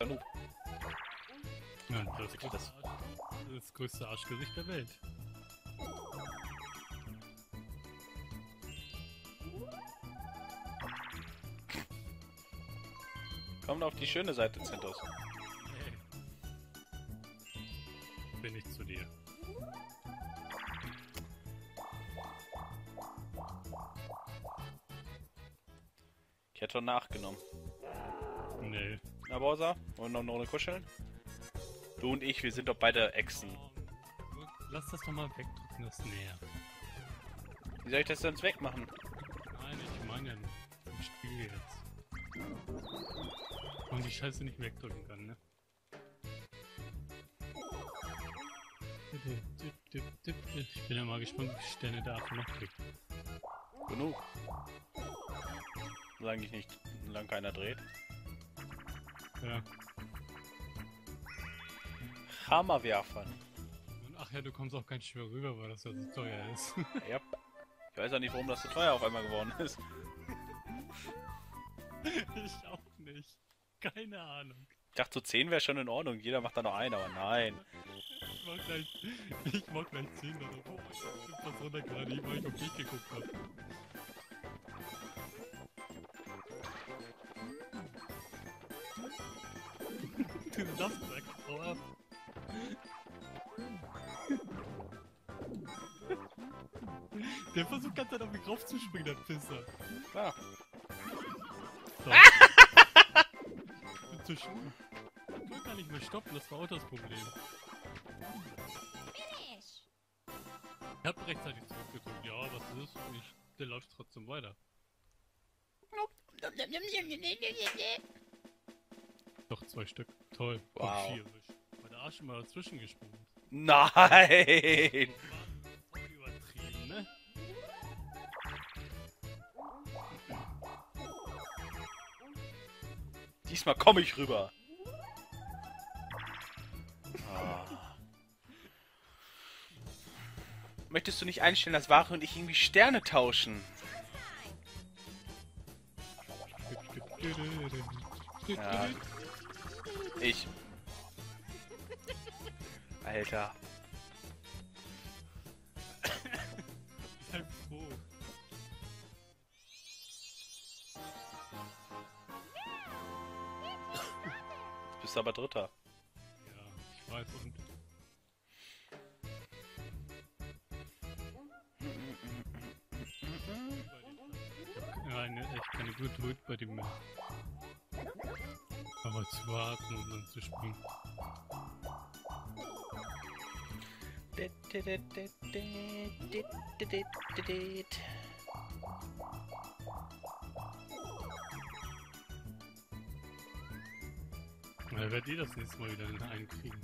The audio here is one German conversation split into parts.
Hallo. Ja, das größte Arschgesicht der Welt. Komm auf die schöne Seite, Zentos. Nee. Bin ich zu dir. Ich hätte schon nachgenommen. Nee. Na, Bowser? Wollen wir noch eine Runde kuscheln? Du und ich, wir sind doch beide Echsen. Lass das doch mal wegdrücken, das näher. Wie soll ich das sonst wegmachen? Nein, ich meine im Spiel jetzt. Und die Scheiße nicht wegdrücken kann, ne? Ich bin ja mal gespannt, wie Sterne da ab noch kriegt. Genug. Solange ich nicht, solange keiner dreht. Ja. Hammerwerfern. Ach ja, du kommst auch ganz schwer rüber, weil das ja so teuer ist. Ja. Ich weiß auch nicht, warum das so teuer auf einmal geworden ist. Ich auch nicht. Keine Ahnung. Ich dachte, so 10 wäre schon in Ordnung. Jeder macht da noch einen, aber nein. Ich mag gleich 10 oder so. Oh, ich hab was runter gerade, weil ich auf dich geguckt habe. Das weg, oder? Der versucht ganz auf mich raufzuspringen, der Pisser. Klar. So. Ich bin zu schwul. Ich kann gar nicht mehr stoppen, das war auch das Problem. Ich hab rechtzeitig zurückgedrückt, ja, was ist? Der läuft trotzdem weiter. Doch 2 Stück. Toll. Wow. Vier. War der Arsch mal dazwischen gesprungen. Nein! Das war voll übertrieben, ne? Diesmal komme ich rüber. Ah. Möchtest du nicht einstellen, dass Wario und ich irgendwie Sterne tauschen? Ja. Ich. Alter. Ich bin froh. Du bist aber Dritter. Ja, ich weiß und. Nein, echt keine gute Hut bei dem. Aber zu warten und dann zu springen. Na, werdet ihr das nächste Mal wieder in einen kriegen.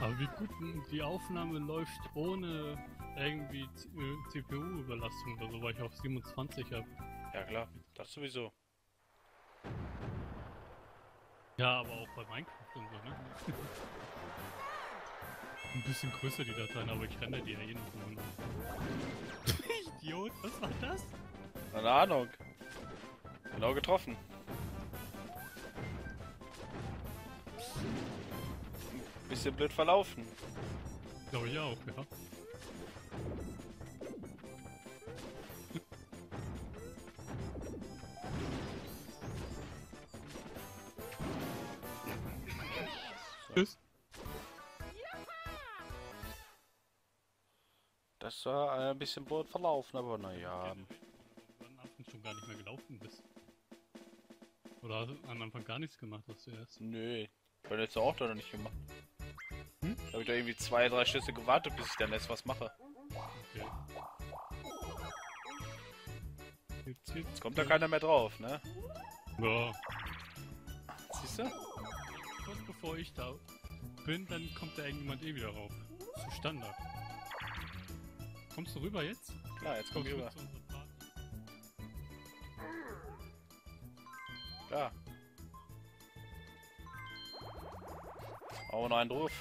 Aber wie gut die Aufnahme läuft ohne irgendwie CPU-Überlastung oder so, weil ich auf 27 habe. Ja klar, das sowieso. Ja, aber auch bei Minecraft und so, ne? Ein bisschen größer die Dateien, aber ich render die ja eh noch mal. Idiot, was war das? Keine Ahnung. Genau getroffen. Ein bisschen blöd verlaufen. Glaube ich auch, ja. Das war ein bisschen blöd verlaufen, aber naja. Am Anfang schon gar nicht mehr gelaufen bist. Oder hast du am Anfang gar nichts gemacht, was du erst? Nö, ich habe jetzt auch da noch nicht gemacht. Hm? Da habe ich da irgendwie 2, 3 Schüsse gewartet, bis ich dann erst was mache. Okay. Jetzt kommt da keiner mehr drauf, ne? Ja. Siehst du? Kurz bevor ich da bin, dann kommt da irgendjemand eh wieder rauf. Zu Standard. Kommst du rüber jetzt? Klar, jetzt komm ich rüber. Klar. Oh, noch einen drauf.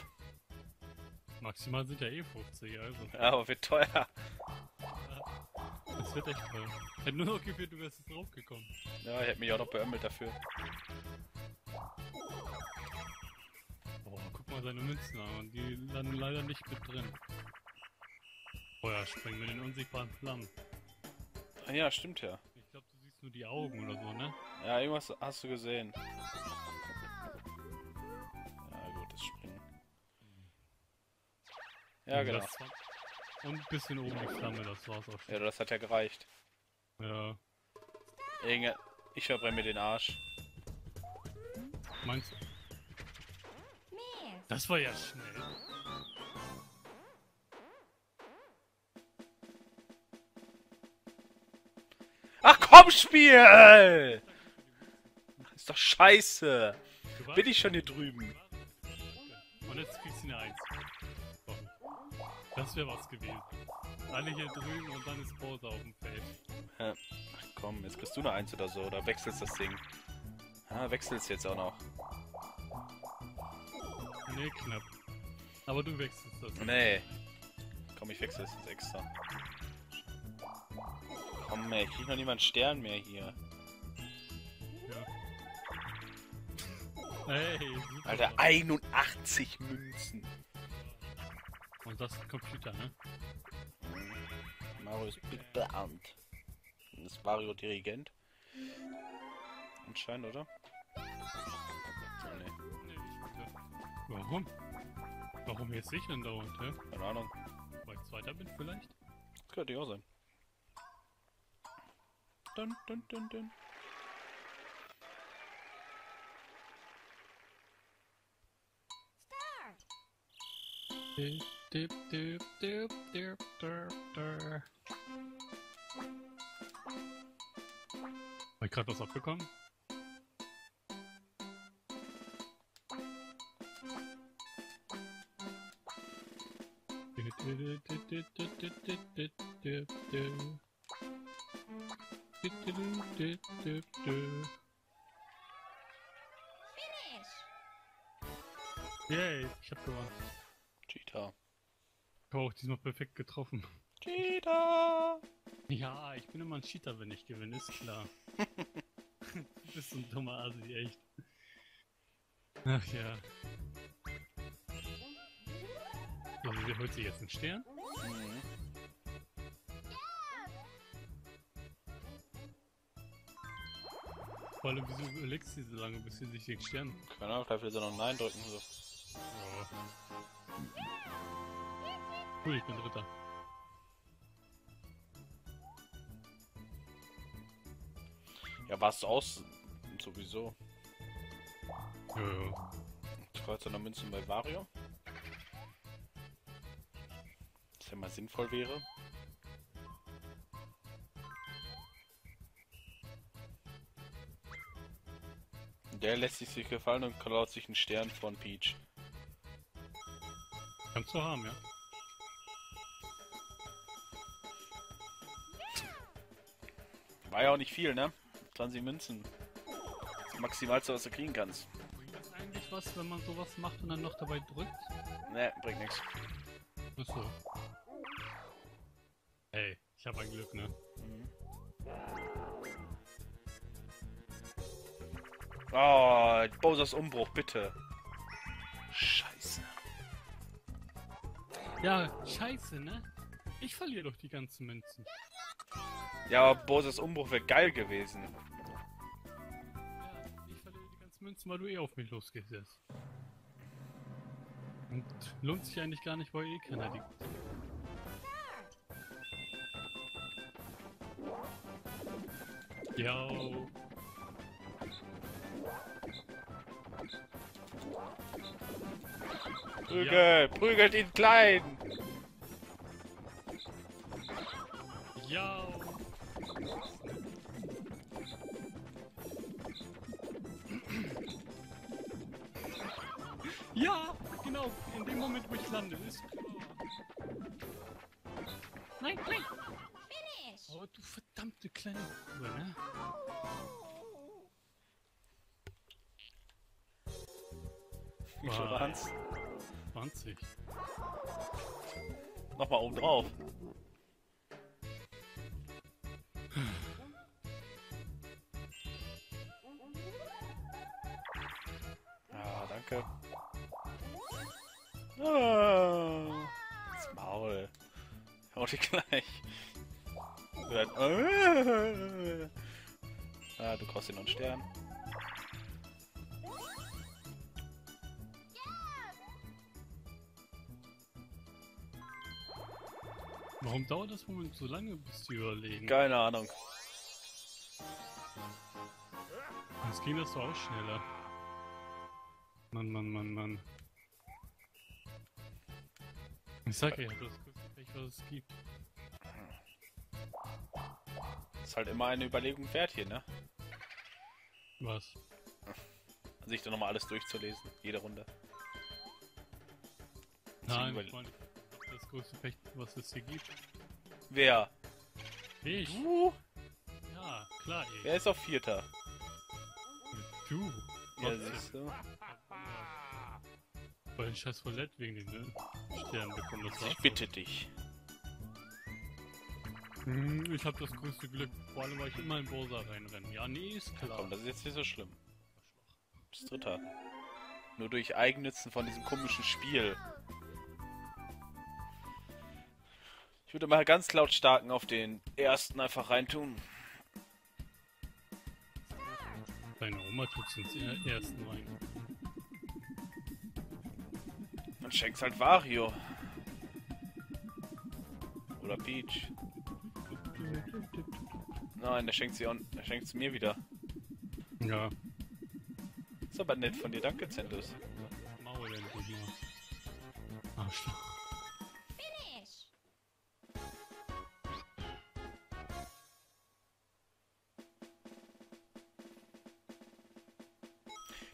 Maximal sind ja eh 50, also. Ja, aber wird teuer. Das wird echt toll. Ich hab nur noch gefühlt, du wärst draufgekommen. Ja, ich hätte mich auch noch beömmelt dafür. Boah, guck mal seine Münzen an und die landen leider nicht mit drin. Feuer sprengen mit den unsichtbaren Flammen. Ah ja, stimmt ja. Ich glaube, du siehst nur die Augen oder so, ne? Ja, irgendwas hast du gesehen. Ja, gut, das Springen. Ja, und genau. Und ein bisschen oben die Flamme, das war's auch schon. Ja, das hat ja gereicht. Ja. Irgend... Ich verbrenne mir den Arsch. Meinst du? Das war ja schnell. Ach komm, Spiel! Ist doch scheiße. Bin ich schon hier drüben. Und jetzt kriegst du eine 1. Das wäre was gewesen. Alle hier drüben und dann ist Pause auf dem Feld. Ja. Ach komm, jetzt kriegst du eine 1 oder so, oder wechselst das Ding. Ah, wechselst jetzt auch noch. Nee, knapp. Aber du wechselst das. Nee. Komm, ich wechsel es jetzt extra. Komm, ey, ich krieg noch niemanden Stern mehr hier. Ja. Hey, super. Alter, 81 Münzen. Und das ist ein Computer, ne? Mario ist Beamt. Ist Mario Dirigent? Anscheinend, oder? Oh, ne. Nee, warum? Warum jetzt ich denn da unten? Keine Ahnung. Weil ich Zweiter bin vielleicht? Das könnte ich auch sein. Dun, dun, dun, dun. Hab ich gerade was abbekommen? Yay, ich hab gewonnen. Cheetah. Ich habe auch diesmal perfekt getroffen. Cheetah! Ja, ich bin immer ein Cheetah, wenn ich gewinne, ist klar. Du bist so ein dummer Asi, echt. Ach ja. Also, der holt sich jetzt einen Stern. Mhm. Vor allem, wieso überlegst du so lange, bis sie sich den Stern... Keine Ahnung, vielleicht will sie noch Nein drücken. So. Ja. Cool, ich bin Dritter. Ja, warst du aus? Sowieso. Ja. Ich kreuze noch Münzen bei Wario. Was ja mal sinnvoll wäre. Der lässt sich gefallen und klaut sich einen Stern von Peach. Kannst du haben, ja. War ja auch nicht viel, ne? 20 Münzen. Das Maximalste, was du kriegen kannst. Bringt das eigentlich was, wenn man sowas macht und dann noch dabei drückt? Ne, bringt nichts. Achso. Hey, ich hab ein Glück, ne? Mhm. Oh, Bowsers Umbruch, bitte. Scheiße. Ja, scheiße, ne? Ich verliere doch die ganzen Münzen. Ja, aber Bowsers Umbruch wäre geil gewesen. Ja, ich verliere die ganzen Münzen, weil du eh auf mich losgehst jetzt. Und lohnt sich eigentlich gar nicht, weil eh keiner die... Ja. Prügelt, ja. Prügelt ihn klein! Ja. Ja, genau, in dem Moment, wo ich lande, ist klar. Nein, nein! Oh, du verdammte kleine Kuh, ne? Wie viel waren's? 20. Nochmal oben drauf. Ah, danke. Ah, das Maul. Hau dich gleich. Ah, du kaufst dir noch einen Stern. Warum dauert das Moment so lange, bis die überlegen? Keine Ahnung. Jetzt ging das doch auch schneller. Mann, Mann, Mann, Mann. Ich sag ja, das ist nicht, was es gibt. Ist halt immer eine Überlegung wert hier, ne? Was? Sich da nochmal alles durchzulesen, jede Runde. Nein, ich meine, das größte Pech, was es hier gibt. Wer? Ich. Du? Ja, klar, ich. Wer ist auf Vierter? Du. Ja, siehst du. Weil ich scheiß Roulette wegen den Sternen bekommen. Ich bitte dich. Ich hab das größte Glück. Vor allem, weil ich immer in Bowser reinrennen. Ja, nee, ist klar. Komm, das ist jetzt nicht so schlimm. Du bist Dritter. Nur durch Eigennützen von diesem komischen Spiel. Ich würde mal ganz laut starken auf den ersten einfach reintun. Deine Oma tut's ins ersten rein. Dann schenk's halt Wario. Oder Peach. Nein, der schenkt sie auch, der schenkt's mir wieder. Ja. Ist aber nett von dir, danke, Zentus. Maul, denn du hier. Arschloch. Finish!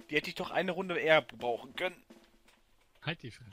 Die hätte ich doch eine Runde eher brauchen können. Halt die Fresse.